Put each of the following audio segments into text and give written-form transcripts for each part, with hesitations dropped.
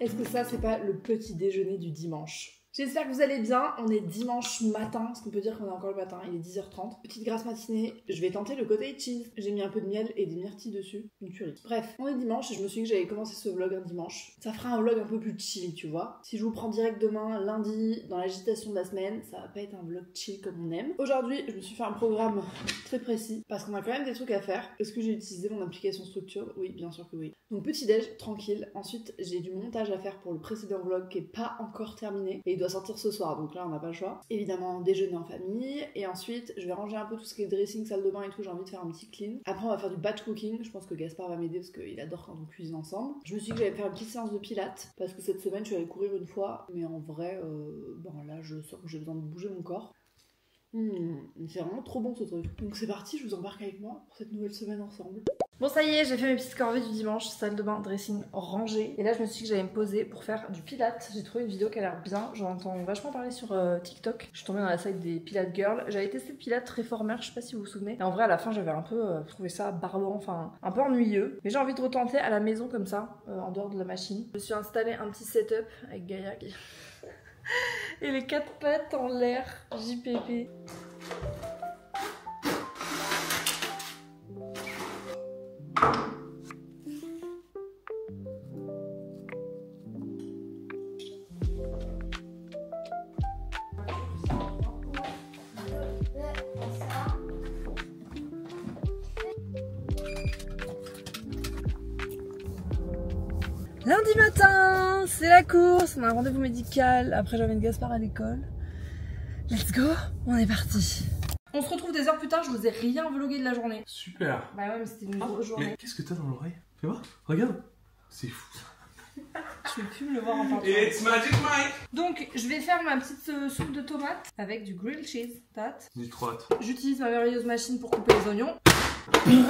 Est-ce que ça, c'est pas le petit déjeuner du dimanche ? J'espère que vous allez bien, on est dimanche matin, parce qu'on peut dire qu'on est encore le matin, il est 10h30. Petite grasse matinée, je vais tenter le cottage cheese. J'ai mis un peu de miel et des myrtilles dessus, une tuerie. Bref, on est dimanche et je me suis dit que j'allais commencer ce vlog un dimanche. Ça fera un vlog un peu plus chill, tu vois. Si je vous prends direct demain, lundi, dans l'agitation de la semaine, ça va pas être un vlog chill comme on aime. Aujourd'hui, je me suis fait un programme très précis, parce qu'on a quand même des trucs à faire. Est-ce que j'ai utilisé mon application structure? Oui, bien sûr que oui. Donc petit déj, tranquille. Ensuite, j'ai du montage à faire pour le précédent vlog qui est pas encore terminé. Et doit sortir ce soir, donc là on n'a pas le choix. Évidemment, déjeuner en famille, et ensuite je vais ranger un peu tout ce qui est dressing, salle de bain et tout. J'ai envie de faire un petit clean. Après on va faire du batch cooking. Je pense que Gaspard va m'aider parce qu'il adore quand on cuisine ensemble. Je me suis dit que j'allais faire une petite séance de pilates parce que cette semaine je suis allée courir une fois, mais en vrai, bon là je sens que j'ai besoin de bouger mon corps. C'est vraiment trop bon ce truc. Donc c'est parti, je vous embarque avec moi pour cette nouvelle semaine ensemble. Bon ça y est, j'ai fait mes petites corvées du dimanche, salle de bain, dressing rangé. Et là je me suis dit que j'allais me poser pour faire du pilates. J'ai trouvé une vidéo qui a l'air bien, j'en entends vachement parler sur TikTok. Je suis tombée dans la salle des pilates girls. J'avais testé le pilates reformer, je sais pas si vous vous souvenez. Et en vrai à la fin j'avais un peu trouvé ça barbant, enfin un peu ennuyeux. Mais j'ai envie de retenter à la maison comme ça, en dehors de la machine. Je me suis installée un petit setup avec Gaïa qui... Et les quatre pattes en l'air, JPP. Lundi matin, c'est la course, on a un rendez-vous médical, après j'emmène Gaspard à l'école. Let's go, on est parti. On se retrouve des heures plus tard, je vous ai rien vlogué de la journée. Super. Bah ouais, mais c'était une grosse journée. Mais qu'est-ce que t'as dans l'oreille? Fais voir, regarde. C'est fou ça. Je vais plus me le voir en partant. It's magic Mike. Donc je vais faire ma petite soupe de tomates avec du grilled cheese, pâte. J'ai trop hâte. J'utilise ma merveilleuse machine pour couper les oignons.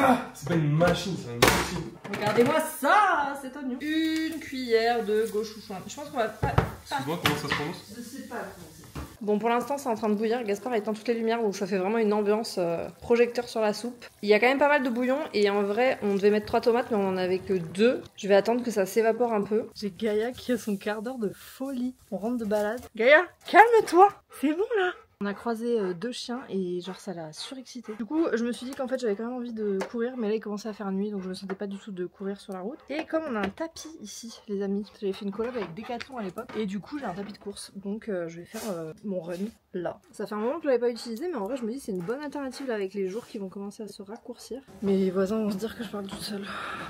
Ah, c'est pas une machine, c'est un outil. Regardez-moi ça, cet oignon. Une cuillère de gochouchouin. Je pense qu'on va pas... Tu vois comment ça se prononce? Je sais pas comment c'est. Bon, pour l'instant c'est en train de bouillir, Gaspard éteint toutes les lumières donc ça fait vraiment une ambiance projecteur sur la soupe. Il y a quand même pas mal de bouillon et en vrai on devait mettre 3 tomates mais on en avait que 2. Je vais attendre que ça s'évapore un peu. J'ai Gaïa qui a son quart d'heure de folie. On rentre de balade. Gaïa, calme-toi, c'est bon là. On a croisé 2 chiens et genre ça l'a surexcité. Du coup je me suis dit qu'en fait j'avais quand même envie de courir mais là il commençait à faire nuit donc je me sentais pas du tout de courir sur la route. Et comme on a un tapis ici les amis, j'avais fait une collab avec Decathlon à l'époque et du coup j'ai un tapis de course donc je vais faire mon run là. Ça fait un moment que je l'avais pas utilisé mais en vrai je me dis c'est une bonne alternative là, avec les jours qui vont commencer à se raccourcir. Mes voisins vont se dire que je parle toute seule.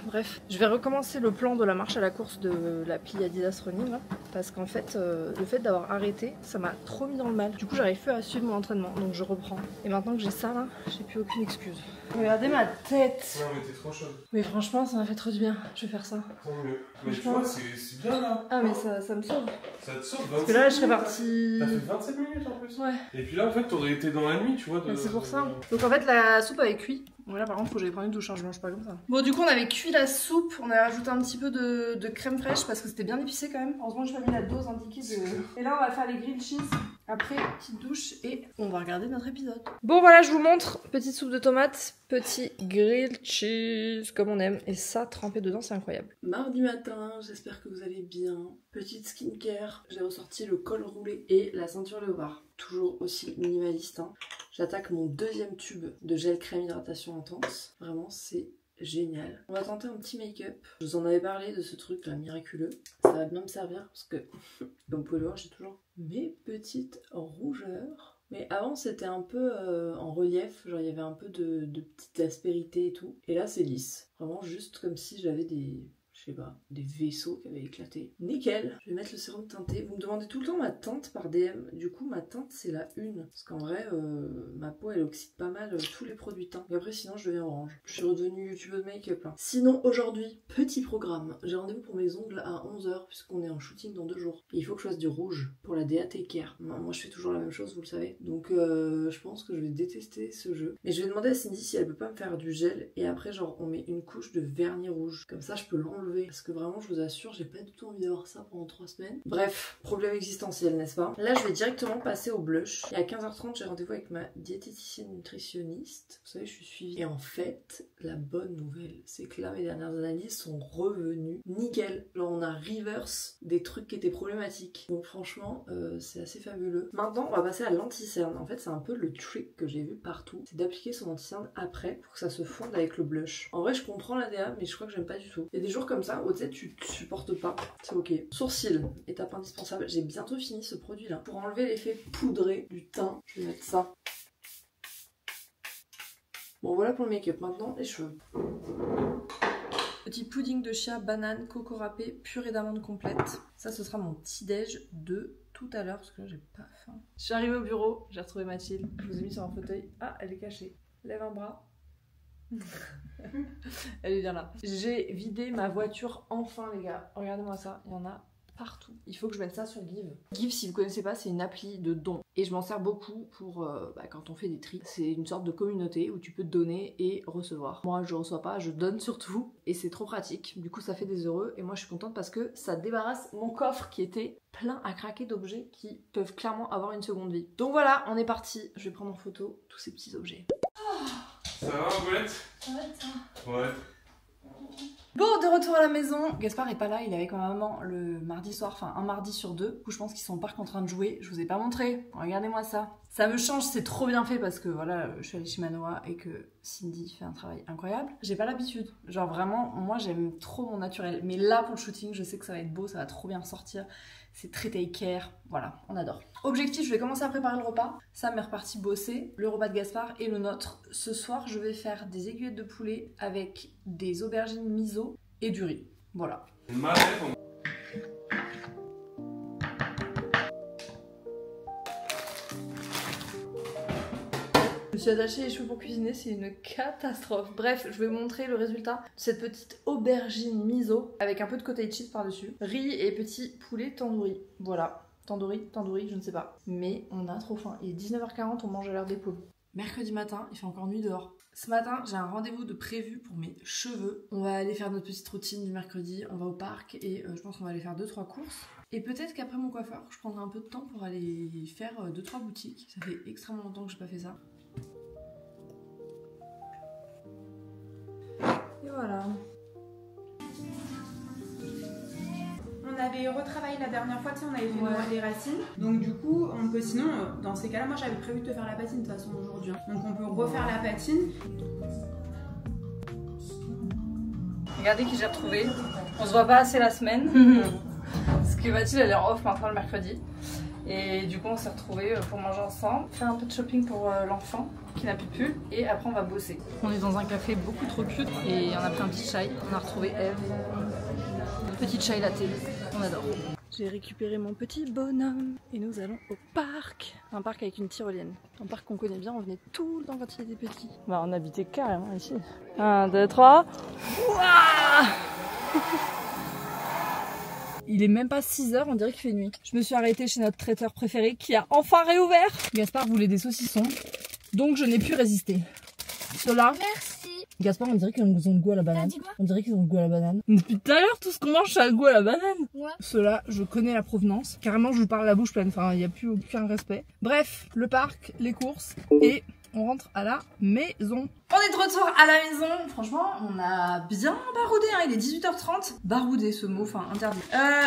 Bref, je vais recommencer le plan de la marche à la course de l'appli Adidas running là, parce qu'en fait le fait d'avoir arrêté ça m'a trop mis dans le mal. Du coup j'arrive plus à suivre mon entraînement donc je reprends et maintenant que j'ai ça là j'ai plus aucune excuse. Regardez ma tête. Non mais t'es trop chaude. Mais franchement ça m'a fait trop du bien, je vais faire ça. Tant mieux. Mais tu vois c'est bien là. Ah mais ça me sauve. Ça te sauve 27 minutes. Parce que là je serais partie... T'as fait 27 minutes en plus. Ouais. Et puis là en fait t'aurais été dans la nuit tu vois. De... C'est pour ça. Donc en fait la soupe avait cuit. Bon là par contre faut que j'aille prendre une douche, hein, je mange pas comme ça. Bon du coup on avait cuit la soupe, on avait rajouté un petit peu de crème fraîche parce que c'était bien épicé quand même. Heureusement j'ai pas mis la dose indiquée de... Et là on va faire les grilled cheese. Après, petite douche et on va regarder notre épisode. Bon voilà, je vous montre. Petite soupe de tomates, petit grilled cheese, comme on aime. Et ça, trempé dedans, c'est incroyable. Mardi matin, j'espère que vous allez bien. Petite skincare, j'ai ressorti le col roulé et la ceinture léopard. Toujours aussi minimaliste, hein. J'attaque mon 2e tube de gel crème hydratation intense. Vraiment, c'est... génial. On va tenter un petit make-up. Je vous en avais parlé de ce truc là miraculeux. Ça va bien me servir parce que, comme vous pouvez le voir, j'ai toujours mes petites rougeurs. Mais avant c'était un peu en relief, genre il y avait un peu de petites aspérités et tout. Et là c'est lisse. Vraiment juste comme si j'avais des... je sais pas, des vaisseaux qui avaient éclaté. Nickel. Je vais mettre le sérum teinté. Vous me demandez tout le temps ma teinte par DM. Du coup, ma teinte, c'est la 1. Parce qu'en vrai, ma peau, elle oxyde pas mal tous les produits teints. Et après, sinon, je deviens orange. Je suis redevenue youtubeuse de make-up. Hein. Sinon, aujourd'hui, petit programme. J'ai rendez-vous pour mes ongles à 11h, puisqu'on est en shooting dans 2 jours. Et il faut que je fasse du rouge pour la DA Take Care. Moi, je fais toujours la même chose, vous le savez. Donc, je pense que je vais détester ce jeu. Mais je vais demander à Cindy si elle peut pas me faire du gel. Et après, genre, on met une couche de vernis rouge. Comme ça, je peux l'enlever mauvais. Parce que vraiment, je vous assure, j'ai pas du tout envie d'avoir ça pendant 3 semaines. Bref, problème existentiel, n'est-ce pas? Là, je vais directement passer au blush. Et à 15h30, j'ai rendez-vous avec ma diététicienne nutritionniste. Vous savez, je suis suivie. Et en fait, la bonne nouvelle, c'est que là, mes dernières analyses sont revenues nickel. Genre, on a reverse des trucs qui étaient problématiques. Donc franchement, c'est assez fabuleux. Maintenant, on va passer à l'anti-cerne. En fait, c'est un peu le trick que j'ai vu partout. C'est d'appliquer son anti-cerne après pour que ça se fonde avec le blush. En vrai, je comprends la DA, mais je crois que j'aime pas du tout. Il y a des jours comme ça, où tu sais, tu supportes pas. C'est ok. Sourcils, étape indispensable. J'ai bientôt fini ce produit-là. Pour enlever l'effet poudré du teint, je vais mettre ça. Bon, voilà pour le make-up. Maintenant, les cheveux. Petit pudding de chia, banane, coco râpé, purée d'amande complète. Ça, ce sera mon petit-déj de tout à l'heure, parce que là, j'ai pas faim. Je suis arrivée au bureau, j'ai retrouvé Mathilde. Je vous ai mis sur un fauteuil. Ah, elle est cachée. Lève un bras. Elle est bien là. J'ai vidé ma voiture enfin, les gars. Regardez-moi ça, il y en a partout. Il faut que je mette ça sur Give. Give, si vous connaissez pas, c'est une appli de dons. Et je m'en sers beaucoup pour quand on fait des tris. C'est une sorte de communauté où tu peux donner et recevoir. Moi, je reçois pas, je donne surtout. Et c'est trop pratique. Du coup, ça fait des heureux. Et moi, je suis contente parce que ça débarrasse mon coffre qui était plein à craquer d'objets qui peuvent clairement avoir une seconde vie. Donc voilà, on est parti. Je vais prendre en photo tous ces petits objets. Ça va, Boulette? Ça va, toi? Ouais. Bon, de retour à la maison. Gaspard est pas là, il est avec ma maman le mardi soir, enfin un mardi sur deux. Du coup, je pense qu'ils sont au parc en train de jouer. Je vous ai pas montré. Regardez-moi ça. Ça me change, c'est trop bien fait parce que voilà, je suis allée chez Manoa et que Cindy fait un travail incroyable. J'ai pas l'habitude. Genre vraiment, moi j'aime trop mon naturel. Mais là pour le shooting, je sais que ça va être beau, ça va trop bien ressortir. C'est très take care. Voilà, on adore. Objectif, je vais commencer à préparer le repas. Sam est reparti bosser, le repas de Gaspard et le nôtre. Ce soir, je vais faire des aiguillettes de poulet avec des aubergines miso et du riz. Voilà. Je me suis attachée les cheveux pour cuisiner, c'est une catastrophe. Bref, je vais vous montrer le résultat de cette petite aubergine miso avec un peu de cottage cheese par-dessus, riz et petit poulet tandoori. Voilà, tandoori, je ne sais pas. Mais on a trop faim. Il est 19h40, on mange à l'heure des poules. Mercredi matin, il fait encore nuit dehors. Ce matin, j'ai un rendez-vous de prévu pour mes cheveux. On va aller faire notre petite routine du mercredi, on va au parc et je pense qu'on va aller faire 2-3 courses. Et peut-être qu'après mon coiffeur, je prendrai un peu de temps pour aller faire 2-3 boutiques. Ça fait extrêmement longtemps que j'ai pas fait ça. Et voilà. On avait retravaillé la dernière fois, tu sais, on avait fait les racines. Donc du coup, on peut sinon, dans ces cas-là, moi j'avais prévu de te faire la patine de toute façon aujourd'hui. Hein. Donc on peut refaire la patine. Regardez qui j'ai retrouvé. On se voit pas assez la semaine. Parce que Mathilde, elle est en off maintenant le mercredi. Et du coup, on s'est retrouvés pour manger ensemble, faire un peu de shopping pour l'enfant qui n'a plus de pull, et après on va bosser. On est dans un café beaucoup trop cute et on a pris un petit chai. On a retrouvé Eve, une petite chai latte, on adore. J'ai récupéré mon petit bonhomme et nous allons au parc. Un parc avec une tyrolienne. Un parc qu'on connaît bien, on venait tout le temps quand il était petit. Bah on habitait carrément ici. 1, 2, 3. Il est même pas 6h, on dirait qu'il fait nuit. Je me suis arrêtée chez notre traiteur préféré qui a enfin réouvert. Gaspard voulait des saucissons, donc je n'ai pu résister. Ceux-là. Merci. Gaspard, on dirait qu'ils ont le goût à la banane. On dirait qu'ils ont le goût à la banane. Depuis tout à l'heure, tout ce qu'on mange, ça a le goût à la banane. Ouais. Ceux-là, je connais la provenance. Carrément, je vous parle la bouche pleine. Enfin, il n'y a plus aucun respect. Bref, le parc, les courses et... on rentre à la maison. On est de retour à la maison. Franchement, on a bien baroudé. Hein. Il est 18h30. Baroudé, ce mot, enfin interdit.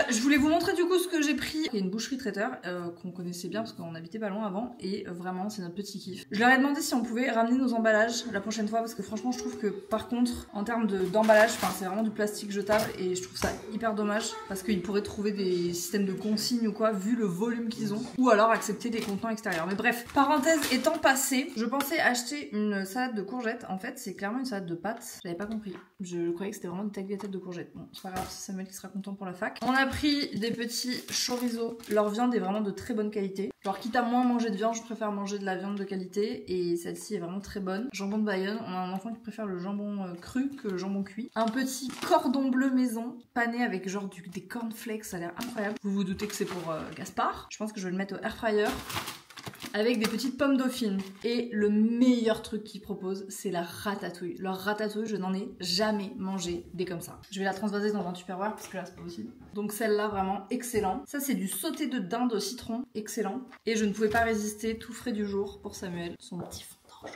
Je voulais vous montrer du coup ce que j'ai pris. Il y a une boucherie traiteur qu'on connaissait bien parce qu'on habitait pas loin avant. Et vraiment, c'est notre petit kiff. Je leur ai demandé si on pouvait ramener nos emballages la prochaine fois parce que franchement, je trouve que par contre, en termes d'emballage, c'est vraiment du plastique jetable et je trouve ça hyper dommage parce qu'ils pourraient trouver des systèmes de consignes ou quoi, vu le volume qu'ils ont. Ou alors accepter des contenants extérieurs. Mais bref, parenthèse étant passée, je pensais acheter une salade de courgettes. En fait, c'est clairement une salade de pâtes. J'avais pas compris. Je croyais que c'était vraiment des tagliatelles de courgettes. Bon, c'est pas grave, c'est Samuel qui sera content pour la fac. On a pris des petits chorizo. Leur viande est vraiment de très bonne qualité. Alors, quitte à moins manger de viande, je préfère manger de la viande de qualité. Et celle-ci est vraiment très bonne. Jambon de Bayonne. On a un enfant qui préfère le jambon cru que le jambon cuit. Un petit cordon bleu maison pané avec genre des cornflakes. Ça a l'air incroyable. Vous vous doutez que c'est pour Gaspard. Je pense que je vais le mettre au air fryer. avec des petites pommes dauphines. Et le meilleur truc qu'ils proposent, c'est la ratatouille. Leur ratatouille, je n'en ai jamais mangé des comme ça. Je vais la transvaser dans un tupperware parce que là, c'est pas possible. Donc celle-là, vraiment excellent. Ça, c'est du sauté de dinde au citron, excellent. Et je ne pouvais pas résister, tout frais du jour pour Samuel, son petit fondant au chocolat.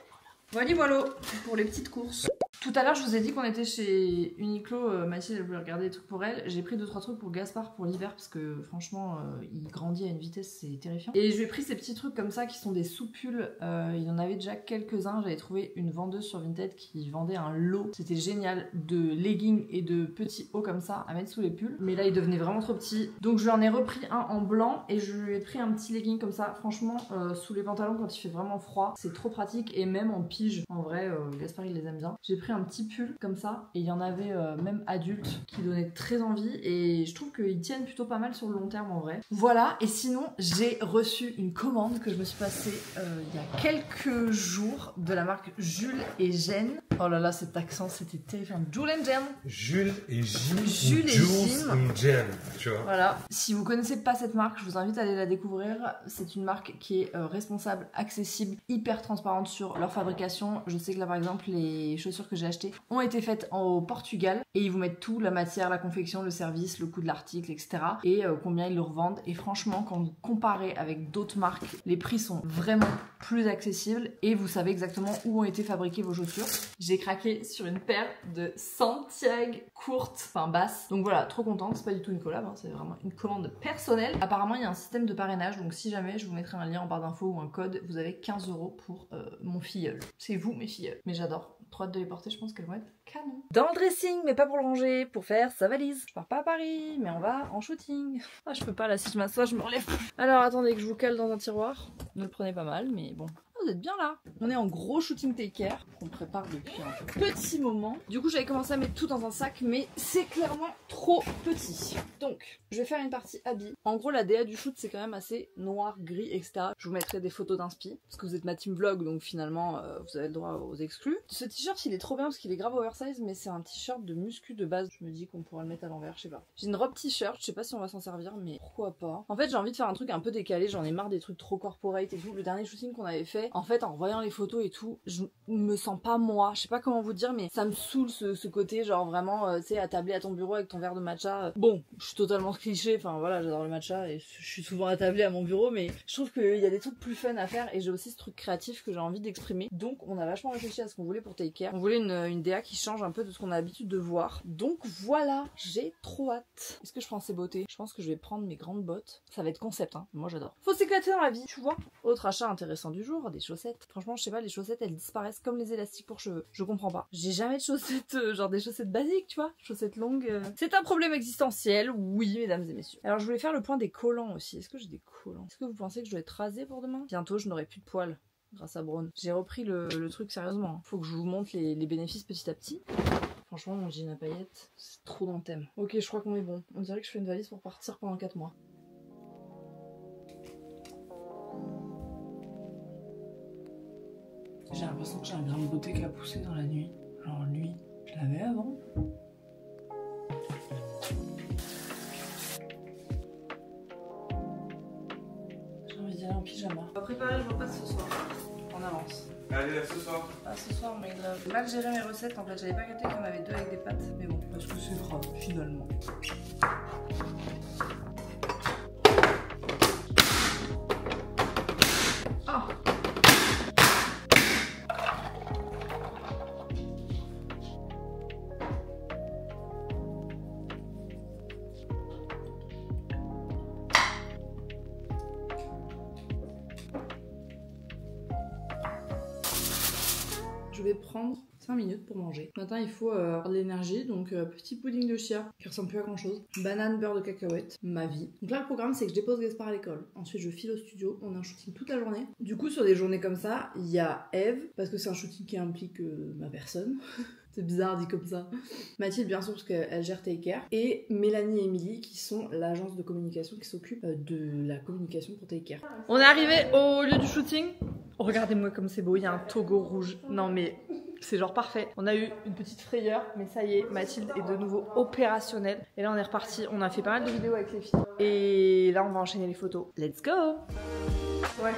Voilà, voilà pour les petites courses. Tout à l'heure, je vous ai dit qu'on était chez Uniqlo. Mathilde, elle voulait regarder des trucs pour elle. J'ai pris 2-3 trucs pour Gaspard pour l'hiver parce que franchement, il grandit à une vitesse, c'est terrifiant. Et je lui ai pris ces petits trucs comme ça qui sont des soupules. Il y en avait déjà quelques-uns. J'avais trouvé une vendeuse sur Vinted qui vendait un lot. C'était génial, de leggings et de petits hauts comme ça à mettre sous les pulls. Mais là, il devenait vraiment trop petit. Donc, je lui en ai repris un en blanc et je lui ai pris un petit legging comme ça. Franchement, sous les pantalons quand il fait vraiment froid, c'est trop pratique. Et même en pige, en vrai, Gaspard, il les aime bien. J'ai pris un petit pull comme ça et il y en avait même adulte qui donnait très envie et je trouve qu'ils tiennent plutôt pas mal sur le long terme en vrai. Voilà, et sinon j'ai reçu une commande que je me suis passée il y a quelques jours de la marque Jules et Gênes. Oh là là, cet accent c'était terrifiant. Jules et Gênes. Jules et Gênes. Jules et Gênes, tu vois. Voilà, si vous connaissez pas cette marque, je vous invite à aller la découvrir. C'est une marque qui est responsable, accessible, hyper transparente sur leur fabrication. Je sais que là par exemple les chaussures que j'ai achetées ont été faites au Portugal et ils vous mettent tout, la matière, la confection, le service, le coût de l'article, etc. et combien ils le revendent. Et franchement, quand vous comparez avec d'autres marques, les prix sont vraiment plus accessibles et vous savez exactement où ont été fabriquées vos chaussures. J'ai craqué sur une paire de Santiago courte, enfin basse. Donc voilà, trop contente. C'est pas du tout une collab, hein, c'est vraiment une commande personnelle. Apparemment, il y a un système de parrainage, donc si jamais, je vous mettrai un lien en barre d'infos ou un code, vous avez 15 € pour mon filleul. C'est vous, mes filleuls. Mais j'adore. Trop hâte de les porter, je pense qu'elles vont être canon. Dans le dressing, mais pas pour le ranger, pour faire sa valise. Je pars pas à Paris, mais on va en shooting. Ah, je peux pas là, si je m'assois, je me relève. Alors attendez que je vous cale dans un tiroir. Ne le prenez pas mal, mais bon. Vous êtes bien là. On est en gros shooting Take Care qu'on prépare depuis un petit moment. Du coup, j'avais commencé à mettre tout dans un sac, mais c'est clairement trop petit. Donc, je vais faire une partie habit. En gros, la DA du shoot, c'est quand même assez noir, gris, etc. Je vous mettrai des photos d'inspi parce que vous êtes ma team vlog, donc finalement, vous avez le droit aux exclus. Ce t-shirt, il est trop bien parce qu'il est grave oversize, mais c'est un t-shirt de muscu de base. Je me dis qu'on pourra le mettre à l'envers, je sais pas. J'ai une robe t-shirt, je sais pas si on va s'en servir, mais pourquoi pas. En fait, j'ai envie de faire un truc un peu décalé. J'en ai marre des trucs trop corporate et tout. Le dernier shooting qu'on avait fait, en fait, en voyant les photos et tout, je me sens pas moi. Je sais pas comment vous dire, mais ça me saoule ce côté, genre vraiment, tu sais, attablé à ton bureau avec ton verre de matcha. Bon, je suis totalement cliché, enfin voilà, j'adore le matcha et je suis souvent attablée à mon bureau, mais je trouve qu'il y a des trucs plus fun à faire et j'ai aussi ce truc créatif que j'ai envie d'exprimer. Donc, on a vachement réfléchi à ce qu'on voulait pour Take Care. On voulait une DA qui change un peu de ce qu'on a l'habitude de voir. Donc voilà, j'ai trop hâte. Est-ce que je prends ces beautés? Je pense que je vais prendre mes grandes bottes. Ça va être concept, hein. Moi, j'adore. Faut s'éclater dans la vie, tu vois. Autre achat intéressant du jour, des chaussettes. Franchement, je sais pas, les chaussettes elles disparaissent comme les élastiques pour cheveux. Je comprends pas. J'ai jamais de chaussettes, genre des chaussettes basiques, tu vois, chaussettes longues. C'est un problème existentiel, oui, mesdames et messieurs. Alors, je voulais faire le point des collants aussi. Est-ce que j'ai des collants? Est-ce que vous pensez que je dois être rasée pour demain? Bientôt, je n'aurai plus de poils grâce à Braun. J'ai repris le truc sérieusement. Faut que je vous montre les bénéfices petit à petit. Franchement, mon jean à paillettes, c'est trop dans le thème. Ok, je crois qu'on est bon. On dirait que je fais une valise pour partir pendant 4 mois. J'ai l'impression que j'ai un grain de beauté qui a poussé dans la nuit. Genre lui, je l'avais avant. J'ai envie d'y aller en pyjama. On va préparer le repas de ce soir. On avance. Allez, à ce soir. Ah, ce soir, mais grave. J'ai mal géré mes recettes en fait. J'avais pas capté qu'on avait deux avec des pâtes. Mais bon, parce que c'est grave, finalement. Je vais prendre 5 minutes pour manger. Ce matin, il faut avoir de l'énergie, donc petit pudding de chia qui ressemble plus à grand chose. Banane, beurre de cacahuète, ma vie. Donc là, le programme, c'est que je dépose Gaspard à l'école. Ensuite, je file au studio. On a un shooting toute la journée. Du coup, sur des journées comme ça, il y a Eve, parce que c'est un shooting qui implique ma personne. C'est bizarre dit comme ça. Mathilde, bien sûr, parce qu'elle gère Take Care. Et Mélanie et Emily, qui sont l'agence de communication qui s'occupe de la communication pour Take Care. On est arrivé au lieu du shooting. Oh, regardez-moi comme c'est beau, il y a un togo rouge. Non mais c'est genre parfait. On a eu une petite frayeur, mais ça y est, Mathilde est de nouveau opérationnelle. Et là on est reparti, on a fait pas mal de vidéos avec les filles. Et là on va enchaîner les photos. Let's go! Ouais.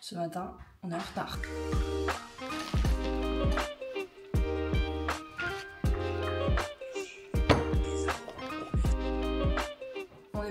Ce matin, on est en retard.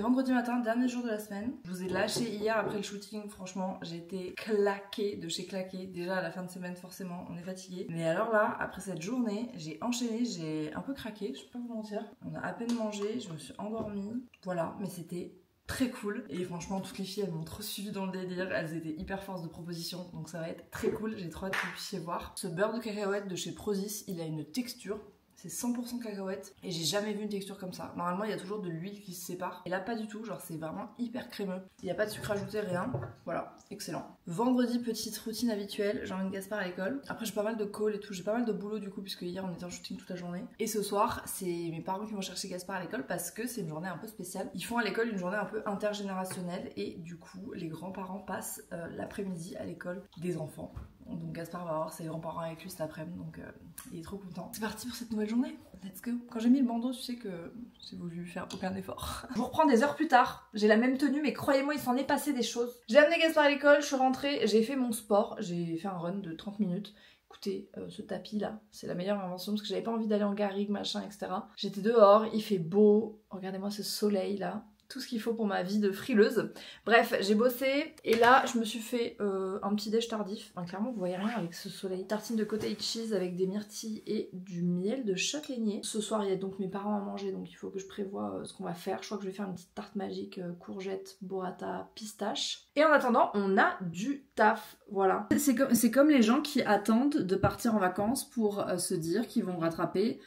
Vendredi matin, dernier jour de la semaine. Je vous ai lâché hier après le shooting. Franchement, j'étais claquée de chez claquée. Déjà à la fin de semaine, forcément, on est fatigué. Mais alors là, après cette journée, j'ai enchaîné, j'ai un peu craqué, je peux pas vous mentir. On a à peine mangé, je me suis endormie. Voilà, mais c'était très cool. Et franchement, toutes les filles, elles m'ont trop suivi dans le délire. Elles étaient hyper force de proposition. Donc ça va être très cool. J'ai trop hâte que vous puissiez voir. Ce beurre de cacahuète de chez Prozis, il a une texture. C'est 100% cacahuète et j'ai jamais vu une texture comme ça. Normalement, il y a toujours de l'huile qui se sépare. Et là, pas du tout. Genre, c'est vraiment hyper crémeux. Il n'y a pas de sucre ajouté, rien. Voilà, excellent. Vendredi, petite routine habituelle. J'emmène Gaspard à l'école. Après, j'ai pas mal de calls et tout. J'ai pas mal de boulot du coup, puisque hier, on était en shooting toute la journée. Et ce soir, c'est mes parents qui vont chercher Gaspard à l'école parce que c'est une journée un peu spéciale. Ils font à l'école une journée un peu intergénérationnelle et du coup, les grands-parents passent l'après-midi à l'école des enfants. Donc Gaspard va avoir ses grands-parents avec lui cet après-midi, donc il est trop content. C'est parti pour cette nouvelle journée, let's go. Quand j'ai mis le bandeau, tu sais que j'ai voulu faire aucun effort. Je vous reprends des heures plus tard, j'ai la même tenue mais croyez-moi il s'en est passé des choses. J'ai amené Gaspard à l'école, je suis rentrée, j'ai fait mon sport, j'ai fait un run de 30 minutes. Écoutez, ce tapis là, c'est la meilleure invention parce que j'avais pas envie d'aller en garrigue, machin, etc. J'étais dehors, il fait beau, regardez-moi ce soleil là. Tout ce qu'il faut pour ma vie de frileuse. Bref, j'ai bossé et là, je me suis fait un petit déj tardif. Enfin, clairement, vous voyez rien avec ce soleil. Tartine de cottage cheese avec des myrtilles et du miel de châtaignier. Ce soir, il y a donc mes parents à manger, donc il faut que je prévoie ce qu'on va faire. Je crois que je vais faire une petite tarte magique, courgette, burrata, pistache. Et en attendant, on a du taf, voilà. C'est comme les gens qui attendent de partir en vacances pour se dire qu'ils vont rattraper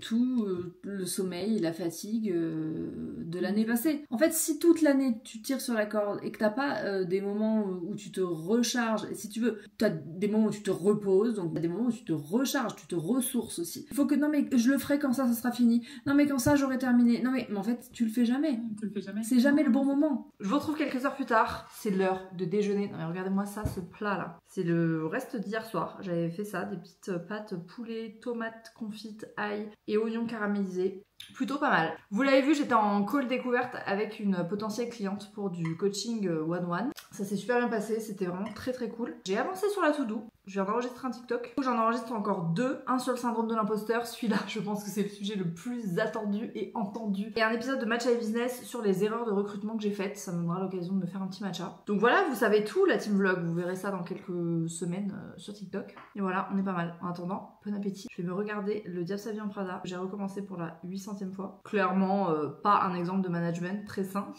tout le sommeil et la fatigue de l'année passée. En fait, si toute l'année tu tires sur la corde et que t'as pas des moments où tu te recharges, et si tu veux, t'as des moments où tu te reposes, donc t'as des moments où tu te recharges, tu te ressources aussi. Il faut que non mais je le ferai quand ça sera fini, non mais quand ça j'aurai terminé, non mais en fait tu le fais jamais. Tu le fais jamais. C'est jamais le bon moment. Je vous retrouve quelques heures plus tard, c'est l'heure de déjeuner. Non mais regardez-moi ça, ce plat là. C'est le reste d'hier soir, j'avais fait ça, des petites pâtes poulet, tomates confites, ail et oignons caramélisés, plutôt pas mal. Vous l'avez vu, j'étais en call découverte avec une potentielle cliente pour du coaching one-one. Ça s'est super bien passé, c'était vraiment très très cool. J'ai avancé sur la to-do, je viens d'enregistrer un TikTok. J'en enregistre encore deux, un sur le syndrome de l'imposteur, celui-là je pense que c'est le sujet le plus attendu et entendu. Et un épisode de Matcha et Business sur les erreurs de recrutement que j'ai faites, ça me donnera l'occasion de me faire un petit matcha. Donc voilà, vous savez tout la team vlog, vous verrez ça dans quelques semaines sur TikTok. Et voilà, on est pas mal. En attendant, bon appétit. Je vais me regarder Le Diable sa vie en Prada, j'ai recommencé pour la 800e fois. Clairement, pas un exemple de management très sain.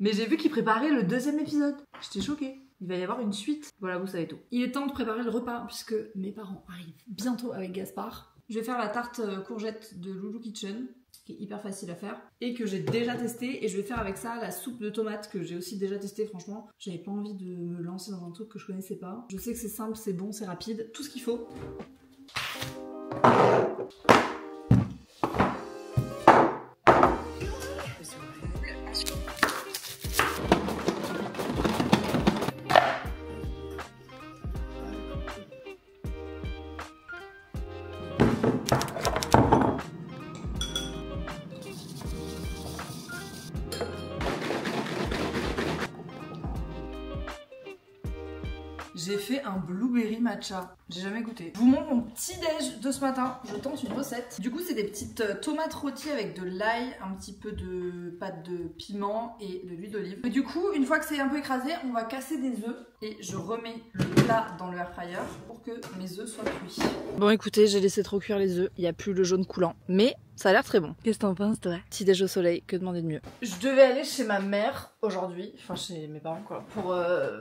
Mais j'ai vu qu'ils préparaient le 2e épisode. J'étais choquée. Il va y avoir une suite. Voilà, vous savez tout. Il est temps de préparer le repas puisque mes parents arrivent bientôt avec Gaspard. Je vais faire la tarte courgette de Lulu Kitchen, qui est hyper facile à faire et que j'ai déjà testé, et je vais faire avec ça la soupe de tomates que j'ai aussi déjà testé. Franchement, j'avais pas envie de me lancer dans un truc que je connaissais pas. Je sais que c'est simple, c'est bon, c'est rapide, tout ce qu'il faut. J'ai fait un blueberry matcha. J'ai jamais goûté. Je vous montre mon petit déj de ce matin. Je tente une recette. Du coup, c'est des petites tomates rôties avec de l'ail, un petit peu de pâte de piment et de l'huile d'olive. Et du coup, une fois que c'est un peu écrasé, on va casser des œufs et je remets le plat dans le air fryer pour que mes œufs soient cuits. Bon, écoutez, j'ai laissé trop cuire les œufs. Il n'y a plus le jaune coulant, mais ça a l'air très bon. Qu'est-ce que t'en penses, toi? Petit déj au soleil, que demander de mieux? Je devais aller chez ma mère aujourd'hui, enfin chez mes parents quoi, pour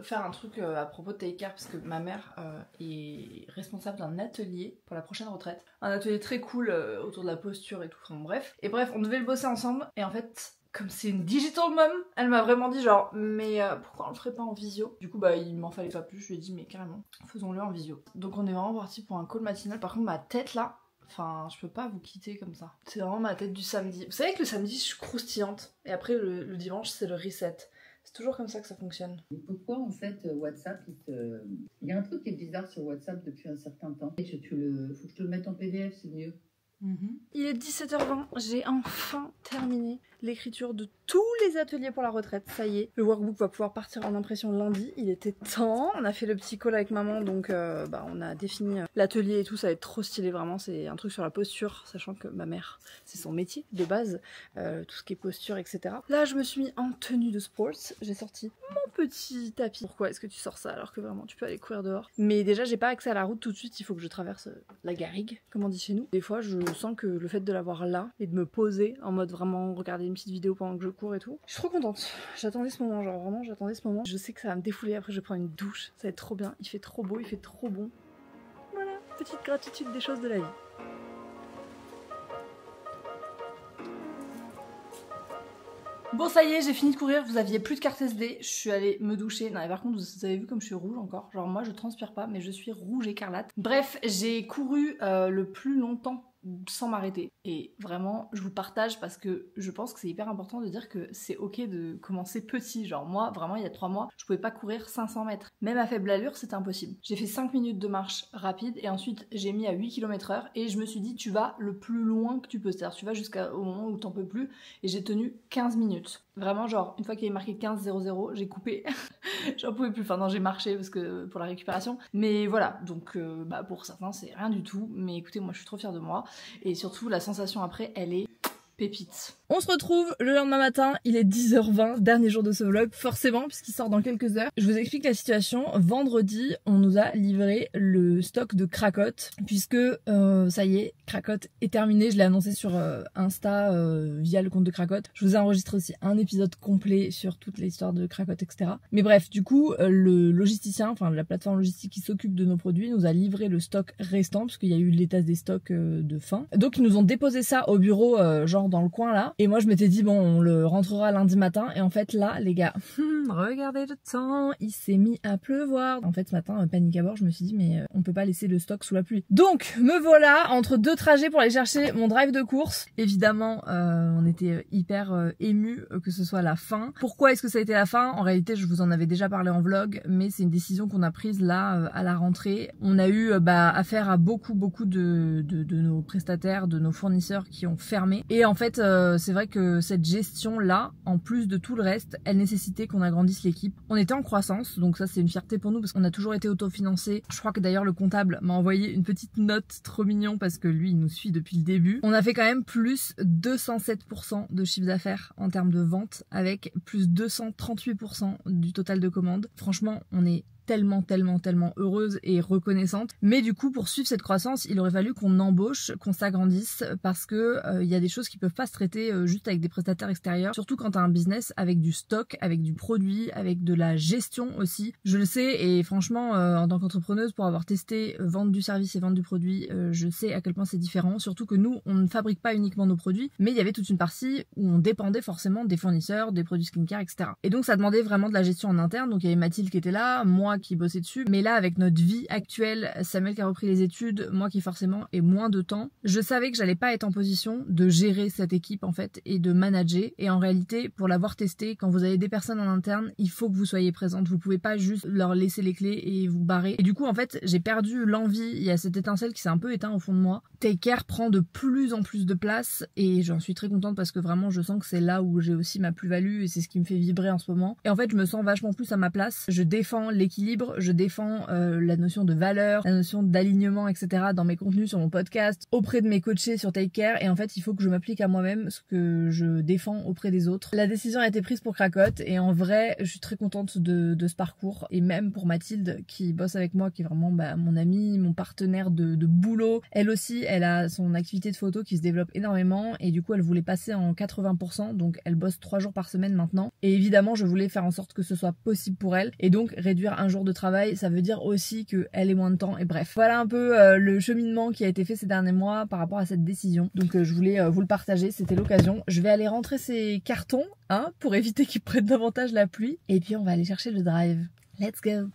faire un truc à propos de Take Care parce que ma mère est responsable d'un atelier pour la prochaine retraite. Un atelier très cool autour de la posture et tout, enfin bref. Et bref, on devait le bosser ensemble et en fait, comme c'est une digital mom, elle m'a vraiment dit genre mais pourquoi on le ferait pas en visio? Du coup bah il m'en fallait pas plus, je lui ai dit mais carrément, faisons-le en visio. Donc on est vraiment parti pour un call matinal, par contre ma tête là, enfin, je peux pas vous quitter comme ça. C'est vraiment ma tête du samedi. Vous savez que le samedi, je suis croustillante. Et après, le dimanche, c'est le reset. C'est toujours comme ça que ça fonctionne. Et pourquoi, en fait, WhatsApp, il y a un truc qui est bizarre sur WhatsApp depuis un certain temps. Il faut que je te le mette en PDF, c'est mieux. Il est 17h20, j'ai enfin terminé l'écriture de tous les ateliers pour la retraite, ça y est. Le workbook va pouvoir partir en impression lundi, il était temps. On a fait le petit call avec maman, donc on a défini l'atelier et tout, ça va être trop stylé vraiment. C'est un truc sur la posture, sachant que ma mère, c'est son métier de base, tout ce qui est posture, etc. Là, je me suis mis en tenue de sports, j'ai sorti mon petit tapis. Pourquoi est-ce que tu sors ça alors que vraiment tu peux aller courir dehors? Mais déjà, j'ai pas accès à la route tout de suite, il faut que je traverse la garrigue, comme on dit chez nous. Des fois, je sens que le fait de l'avoir là et de me poser en mode vraiment regarder une petite vidéo pendant que je cours et tout, je suis trop contente. J'attendais ce moment, genre vraiment j'attendais ce moment. Je sais que ça va me défouler, après je vais prendre une douche, ça va être trop bien, il fait trop beau, il fait trop bon. Voilà, petite gratitude des choses de la vie. Bon, ça y est, j'ai fini de courir, vous aviez plus de carte SD, je suis allée me doucher. Non, mais par contre, vous avez vu comme je suis rouge encore. Genre moi, je transpire pas, mais je suis rouge écarlate. Bref, j'ai couru le plus longtemps sans m'arrêter. Et vraiment, je vous partage parce que je pense que c'est hyper important de dire que c'est ok de commencer petit. Genre moi, vraiment, il y a 3 mois, je pouvais pas courir 500 mètres. Même à faible allure, c'était impossible. J'ai fait 5 minutes de marche rapide et ensuite, j'ai mis à 8 km/h et je me suis dit, tu vas le plus loin que tu peux. C'est-à-dire, tu vas jusqu'au moment où t'en peux plus et j'ai tenu 15 minutes. Vraiment, genre, une fois qu'il est marqué 15:00, j'ai coupé. J'en pouvais plus. Enfin non, j'ai marché parce que pour la récupération. Mais voilà, donc pour certains, c'est rien du tout. Mais écoutez, moi, je suis trop fière de moi. Et surtout, la sensation après, elle est pépite. On se retrouve le lendemain matin, il est 10h20, dernier jour de ce vlog, forcément, puisqu'il sort dans quelques heures. Je vous explique la situation. Vendredi, on nous a livré le stock de Cracotte, puisque ça y est, Cracotte est terminé. Je l'ai annoncé sur Insta via le compte de Cracotte. Je vous ai enregistré aussi un épisode complet sur toute l'histoire de Cracotte, etc. Mais bref, du coup, le logisticien, enfin la plateforme logistique qui s'occupe de nos produits, nous a livré le stock restant, parce qu'il y a eu l'étage des stocks de fin. Donc ils nous ont déposé ça au bureau, genre dans le coin là. Et moi je m'étais dit bon, on le rentrera lundi matin, et en fait là les gars, regardez le temps, il s'est mis à pleuvoir. En fait ce matin, panique à bord, je me suis dit mais on peut pas laisser le stock sous la pluie. Donc me voilà entre 2 trajets pour aller chercher mon drive de course. Évidemment on était hyper émus que ce soit la fin. Pourquoi est-ce que ça a été la fin? En réalité je vous en avais déjà parlé en vlog, mais c'est une décision qu'on a prise là à la rentrée. On a eu affaire à beaucoup de nos prestataires, de nos fournisseurs qui ont fermé, et en fait c'est vrai que cette gestion-là, en plus de tout le reste, elle nécessitait qu'on agrandisse l'équipe. On était en croissance, donc ça c'est une fierté pour nous parce qu'on a toujours été autofinancé. Je crois que d'ailleurs le comptable m'a envoyé une petite note trop mignon parce que lui il nous suit depuis le début. On a fait quand même plus 207% de chiffre d'affaires en termes de vente, avec plus 238% du total de commandes. Franchement, on est tellement heureuse et reconnaissante. Mais du coup, pour suivre cette croissance, il aurait fallu qu'on embauche, qu'on s'agrandisse, parce que il y a des choses qui peuvent pas se traiter juste avec des prestataires extérieurs, surtout quand t'as un business avec du stock, avec du produit, avec de la gestion aussi. Je le sais, et franchement en tant qu'entrepreneuse, pour avoir testé vente du service et vente du produit, je sais à quel point c'est différent, surtout que nous on ne fabrique pas uniquement nos produits, mais il y avait toute une partie où on dépendait forcément des fournisseurs, des produits skincare, etc. Et donc ça demandait vraiment de la gestion en interne. Donc il y avait Mathilde qui était là, moi qui bossait dessus, mais là avec notre vie actuelle, Samuel qui a repris les études, moi qui forcément ai moins de temps, je savais que j'allais pas être en position de gérer cette équipe en fait, et de manager. Et en réalité, pour l'avoir testé, quand vous avez des personnes en interne, il faut que vous soyez présente, vous pouvez pas juste leur laisser les clés et vous barrer. Et du coup en fait j'ai perdu l'envie, il y a cette étincelle qui s'est un peu éteinte au fond de moi. Take Care prend de plus en plus de place et j'en suis très contente parce que vraiment je sens que c'est là où j'ai aussi ma plus-value et c'est ce qui me fait vibrer en ce moment. Et en fait je me sens vachement plus à ma place, je défends l'équipe, je défends la notion de valeur, la notion d'alignement, etc. dans mes contenus, sur mon podcast, auprès de mes coachés sur Take Care. Et en fait, il faut que je m'applique à moi-même ce que je défends auprès des autres. La décision a été prise pour Cracotte et en vrai, je suis très contente de ce parcours. Et même pour Mathilde qui bosse avec moi, qui est vraiment mon amie, mon partenaire de boulot. Elle aussi, elle a son activité de photo qui se développe énormément et du coup, elle voulait passer en 80%. Donc, elle bosse 3 jours par semaine maintenant. Et évidemment, je voulais faire en sorte que ce soit possible pour elle et donc réduire un jour de travail, ça veut dire aussi qu'elle ait moins de temps. Et bref, voilà un peu le cheminement qui a été fait ces derniers mois par rapport à cette décision. Donc je voulais vous le partager, c'était l'occasion. Je vais aller rentrer ces cartons, hein, pour éviter qu'ils prennent davantage la pluie. Et puis on va aller chercher le drive. Let's go!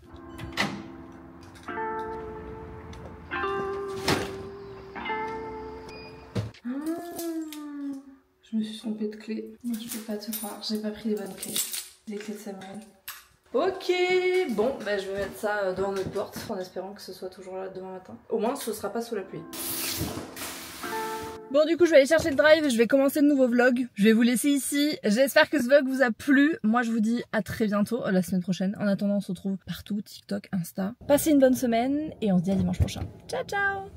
Je me suis trompée de clé. Je peux pas te croire, j'ai pas pris les bonnes clés. Les clés de Samuel. Ok, bon, je vais mettre ça devant notre porte en espérant que ce soit toujours là demain matin. Au moins, ce sera pas sous la pluie. Bon, du coup, je vais aller chercher le drive et je vais commencer le nouveau vlog. Je vais vous laisser ici. J'espère que ce vlog vous a plu. Moi, je vous dis à très bientôt, la semaine prochaine. En attendant, on se retrouve partout, TikTok, Insta. Passez une bonne semaine et on se dit à dimanche prochain. Ciao, ciao!